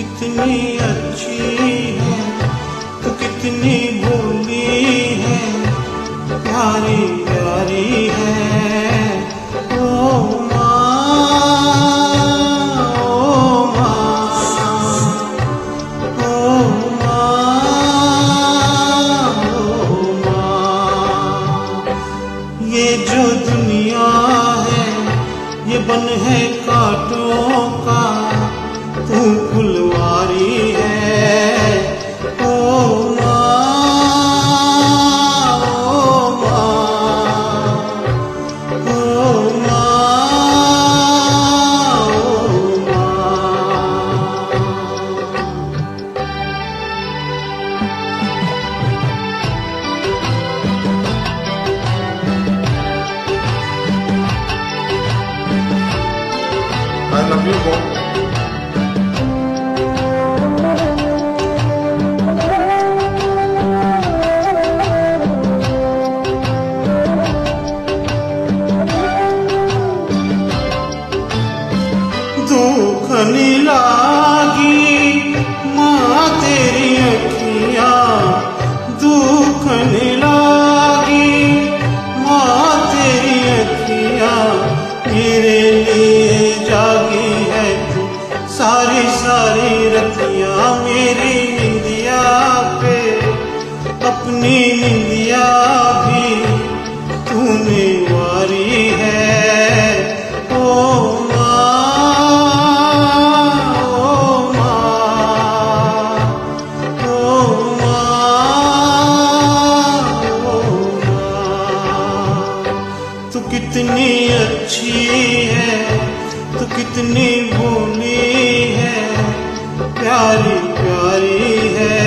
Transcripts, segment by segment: कितनी अच्छी है, तू कितनी भोली है, प्यारी प्यारी है। बन है कांटों का, तू फुलवारी है। ओ माँ, I love you, Bob. दुख लागी माँ तेरी अखियाँ, दुख लागी माँ तेरी अखियाँ, मेरे लिए जागी है तू सारी सारी रतियाँ। मेरी निंदिया पे अपनी निंदिया भी तूने वारी है। कितनी अच्छी है, तू कितनी भोली है, प्यारी प्यारी है।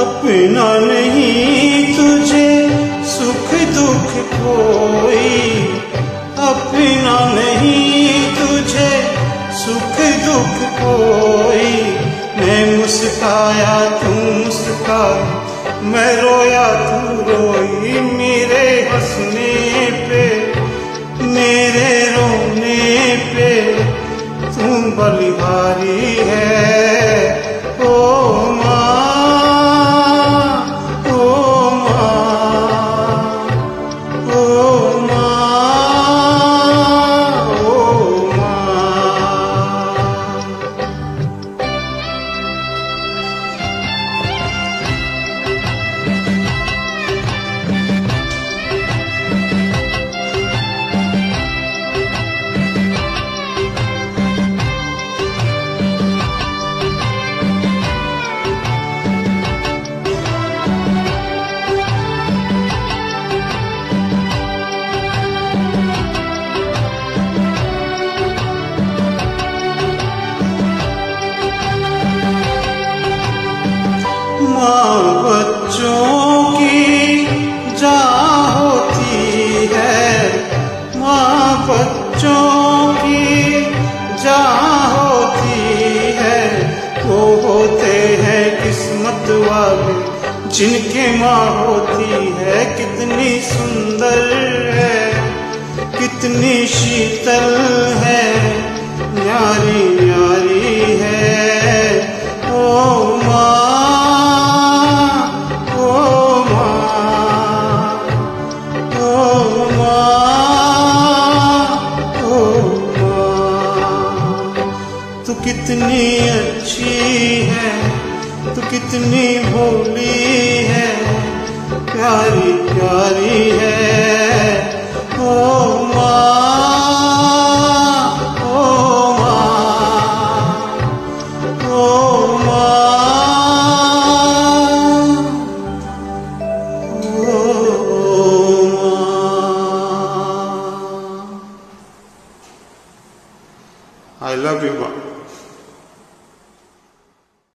अपना नहीं तुझे सुख दुख कोई, अपना नहीं तुझे सुख दुख कोई। मैं मुस्काया तू मुस्काई, मैं रोया तू रोई, मेरे हंसने पे मेरे रोने पे तू बलिहारी है। बच्चों की जान होती है, माँ बच्चों की जान होती है। वो होते हैं किस्मत वाले जिनके माँ होती है। कितनी सुंदर है, कितनी शीतल है, न्यारी न्यारी है। ओ माँ, तू कितनी अच्छी है, तू कितनी भोली है, प्यारी प्यारी है। ओ माँ, ओ माँ, ओ माँ। I love you Bob.